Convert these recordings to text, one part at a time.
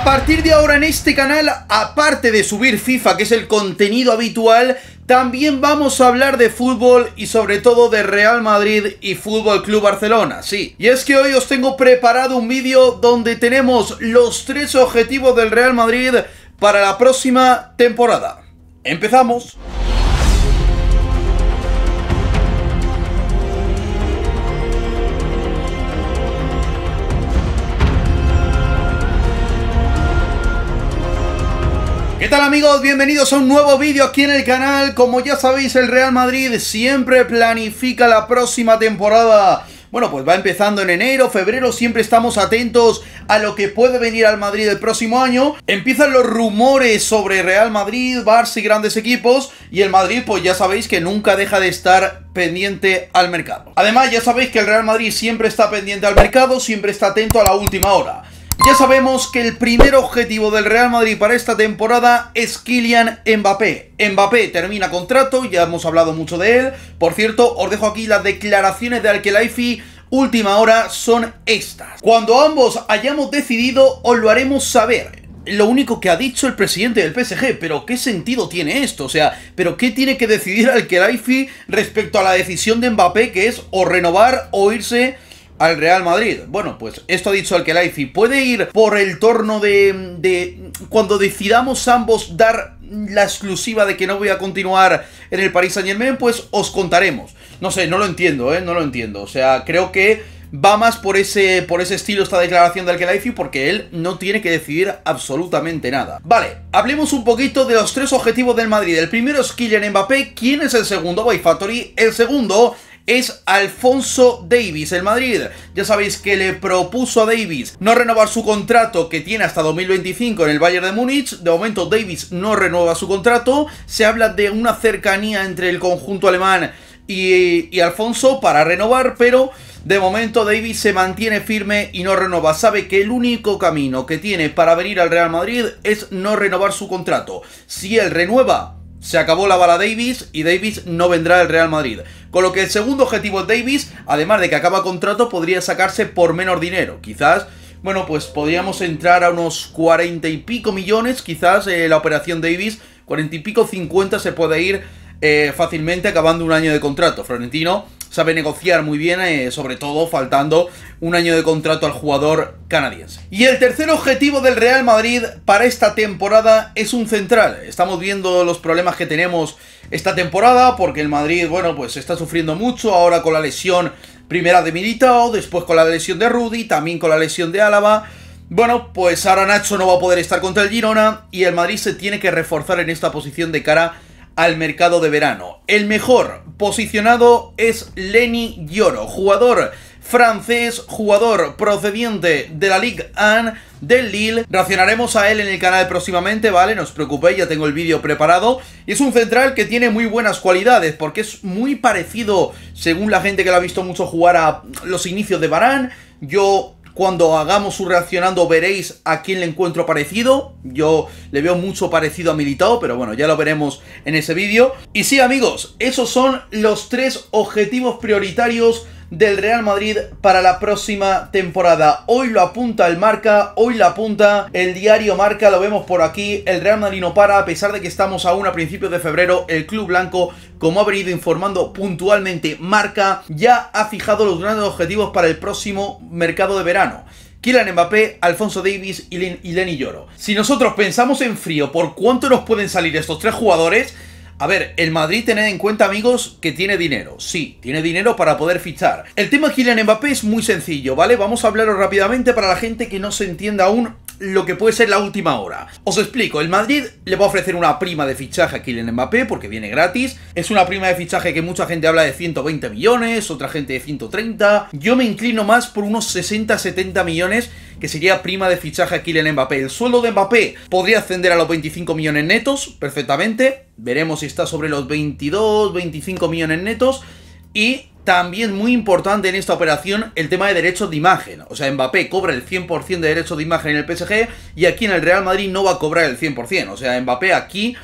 A partir de ahora en este canal, aparte de subir FIFA, que es el contenido habitual, también vamos a hablar de fútbol y sobre todo de Real Madrid y Fútbol Club Barcelona, sí. Y es que hoy os tengo preparado un vídeo donde tenemos los tres objetivos del Real Madrid para la próxima temporada. ¡Empezamos! ¿Qué tal amigos? Bienvenidos a un nuevo vídeo aquí en el canal. Como ya sabéis, el Real Madrid siempre planifica la próxima temporada. Bueno, pues va empezando en enero, febrero, siempre estamos atentos a lo que puede venir al Madrid el próximo año. Empiezan los rumores sobre Real Madrid, Barça y grandes equipos, y el Madrid pues ya sabéis que nunca deja de estar pendiente al mercado. Además ya sabéis que el Real Madrid siempre está pendiente al mercado, siempre está atento a la última hora. Ya sabemos que el primer objetivo del Real Madrid para esta temporada es Kylian Mbappé. Mbappé termina contrato, ya hemos hablado mucho de él. Por cierto, os dejo aquí las declaraciones de Al-Khelaifi, última hora, son estas. Cuando ambos hayamos decidido, os lo haremos saber. Lo único que ha dicho el presidente del PSG, pero ¿qué sentido tiene esto? O sea, ¿pero qué tiene que decidir Al-Khelaifi respecto a la decisión de Mbappé, que es o renovar o irse al Real Madrid? Bueno, pues esto ha dicho Al-Khelaifi. Puede ir por el torno de cuando decidamos ambos dar la exclusiva de que no voy a continuar en el Paris Saint-Germain, pues os contaremos. No sé, no lo entiendo, no lo entiendo. O sea, creo que va más por ese estilo esta declaración de Al-Khelaifi, porque él no tiene que decidir absolutamente nada. Vale, hablemos un poquito de los tres objetivos del Madrid. El primero es Kylian Mbappé. ¿Quién es el segundo? By Factory. El segundo es Alphonso Davies. El Madrid, ya sabéis que le propuso a Davies no renovar su contrato, que tiene hasta 2025 en el Bayern de Múnich. De momento Davies no renueva su contrato. Se habla de una cercanía entre el conjunto alemán y Alphonso para renovar, pero de momento Davies se mantiene firme y no renova. Sabe que el único camino que tiene para venir al Real Madrid es no renovar su contrato. Si él renueva, se acabó la bala Davies y Davies no vendrá al Real Madrid. Con lo que el segundo objetivo de Davies, además de que acaba contrato, podría sacarse por menos dinero. Quizás, bueno, pues podríamos entrar a unos 40 y pico millones. Quizás la operación Davies, 40 y pico, 50 se puede ir fácilmente acabando un año de contrato. Florentino sabe negociar muy bien, sobre todo faltando un año de contrato al jugador canadiense. Y el tercer objetivo del Real Madrid para esta temporada es un central. Estamos viendo los problemas que tenemos esta temporada, porque el Madrid, bueno, pues está sufriendo mucho ahora con la lesión primera de Militao, después con la lesión de Rudy, también con la lesión de Álava. Bueno, pues ahora Nacho no va a poder estar contra el Girona y el Madrid se tiene que reforzar en esta posición de cara al mercado de verano. El mejor posicionado es Leny Yoro, jugador francés, jugador procediente de la Ligue 1 del Lille. Reaccionaremos a él en el canal próximamente, ¿vale? No os preocupéis, ya tengo el vídeo preparado. Y es un central que tiene muy buenas cualidades, porque es muy parecido, según la gente que lo ha visto mucho jugar, a los inicios de Varane. Yo, cuando hagamos su reaccionando, veréis a quién le encuentro parecido. Yo le veo mucho parecido a Militao, pero bueno, ya lo veremos en ese vídeo. Y sí, amigos, esos son los tres objetivos prioritarios del Real Madrid para la próxima temporada. Hoy lo apunta el Marca, hoy lo apunta el diario Marca, lo vemos por aquí. El Real Madrid no para, a pesar de que estamos aún a principios de febrero. El club blanco, como ha venido informando puntualmente Marca, ya ha fijado los grandes objetivos para el próximo mercado de verano: Kylian Mbappé, Alphonso Davies y Leny Yoro. Si nosotros pensamos en frío por cuánto nos pueden salir estos tres jugadores, a ver, el Madrid, tened en cuenta, amigos, que tiene dinero. Sí, tiene dinero para poder fichar. El tema de Kylian Mbappé es muy sencillo, ¿vale? Vamos a hablaros rápidamente para la gente que no se entienda aún lo que puede ser la última hora. Os explico, el Madrid le va a ofrecer una prima de fichaje a Kylian Mbappé, porque viene gratis. Es una prima de fichaje que mucha gente habla de 120 millones, otra gente de 130. Yo me inclino más por unos 60-70 millones, que sería prima de fichaje a Kylian Mbappé. El sueldo de Mbappé podría ascender a los 25 millones netos, perfectamente. Veremos si está sobre los 22, 25 millones netos. Y también muy importante en esta operación el tema de derechos de imagen. O sea, Mbappé cobra el 100% de derechos de imagen en el PSG y aquí en el Real Madrid no va a cobrar el 100%. O sea, Mbappé aquí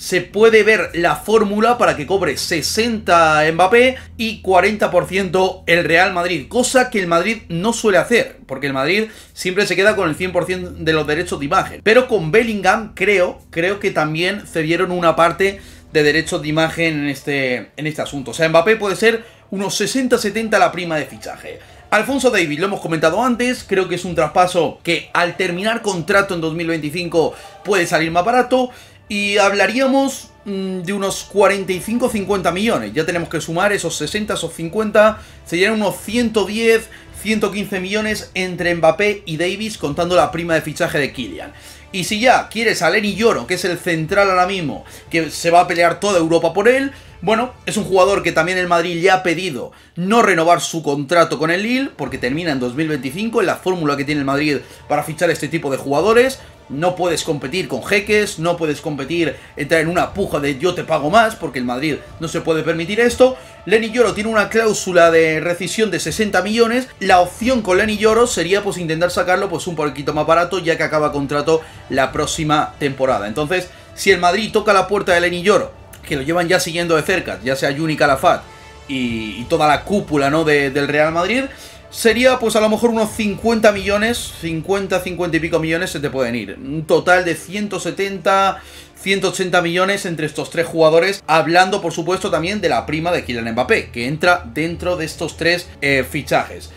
se puede ver la fórmula para que cobre 60 Mbappé y 40% el Real Madrid, cosa que el Madrid no suele hacer, porque el Madrid siempre se queda con el 100% de los derechos de imagen. Pero con Bellingham creo que también cedieron una parte de derechos de imagen en este asunto. O sea, Mbappé puede ser unos 60-70 la prima de fichaje. Alphonso Davies, lo hemos comentado antes, creo que es un traspaso que al terminar contrato en 2025 puede salir más barato y hablaríamos de unos 45-50 millones. Ya tenemos que sumar esos 60, esos 50, serían unos 110-115 millones entre Mbappé y Davies contando la prima de fichaje de Kylian. Y si ya quieres a Leny Yoro, que es el central ahora mismo, que se va a pelear toda Europa por él, bueno, es un jugador que también el Madrid le ha pedido no renovar su contrato con el Lille, porque termina en 2025, es la fórmula que tiene el Madrid para fichar este tipo de jugadores. No puedes competir con jeques, no puedes competir, entrar en una puja de yo te pago más, porque el Madrid no se puede permitir esto. Leny Yoro tiene una cláusula de rescisión de 60 millones. La opción con Leny Yoro sería pues intentar sacarlo pues un poquito más barato, ya que acaba contrato la próxima temporada. Entonces, si el Madrid toca la puerta de Leny Yoro, que lo llevan ya siguiendo de cerca, ya sea Yuni Calafat y toda la cúpula, ¿no?, del Real Madrid, sería pues a lo mejor unos 50 millones, 50, 50 y pico millones se te pueden ir. Un total de 170, 180 millones entre estos tres jugadores, hablando por supuesto también de la prima de Kylian Mbappé, que entra dentro de estos tres fichajes.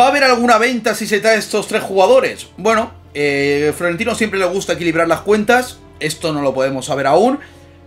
¿Va a haber alguna venta si se trae estos tres jugadores? Bueno, Florentino siempre le gusta equilibrar las cuentas, esto no lo podemos saber aún,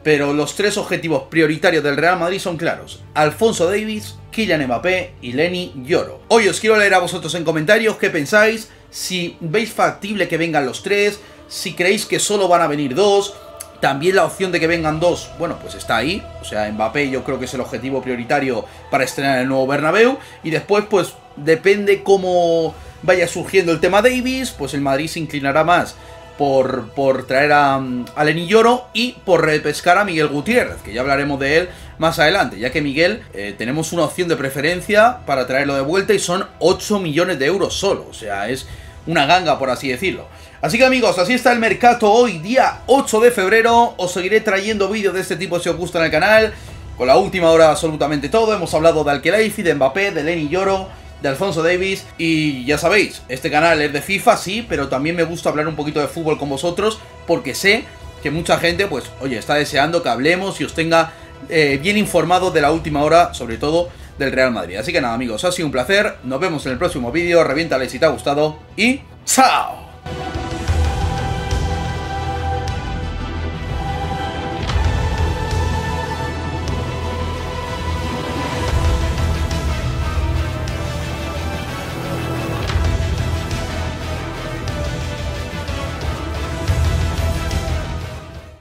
pero los tres objetivos prioritarios del Real Madrid son claros: Alphonso Davies, Kylian Mbappé y Leny Yoro. Hoy os quiero leer a vosotros en comentarios qué pensáis, si veis factible que vengan los tres, si creéis que solo van a venir dos. También la opción de que vengan dos, bueno, pues está ahí. O sea, Mbappé yo creo que es el objetivo prioritario para estrenar el nuevo Bernabéu. Y después pues depende cómo vaya surgiendo el tema Davies, pues el Madrid se inclinará más por traer a Leny Yoro y por repescar a Miguel Gutiérrez, que ya hablaremos de él más adelante, ya que Miguel tenemos una opción de preferencia para traerlo de vuelta y son 8 millones de euros solo, o sea, es una ganga por así decirlo. Así que amigos, así está el mercado hoy día 8 de febrero, os seguiré trayendo vídeos de este tipo si os gusta en el canal, con la última hora absolutamente todo. Hemos hablado de Al-Khelaifi, de Mbappé, de Leny Yoro, de Alphonso Davies, y ya sabéis, este canal es de FIFA, sí, pero también me gusta hablar un poquito de fútbol con vosotros, porque sé que mucha gente, pues, oye, está deseando que hablemos y os tenga bien informados de la última hora, sobre todo del Real Madrid. Así que nada amigos, ha sido un placer, nos vemos en el próximo vídeo, reviéntale si te ha gustado y ¡chao!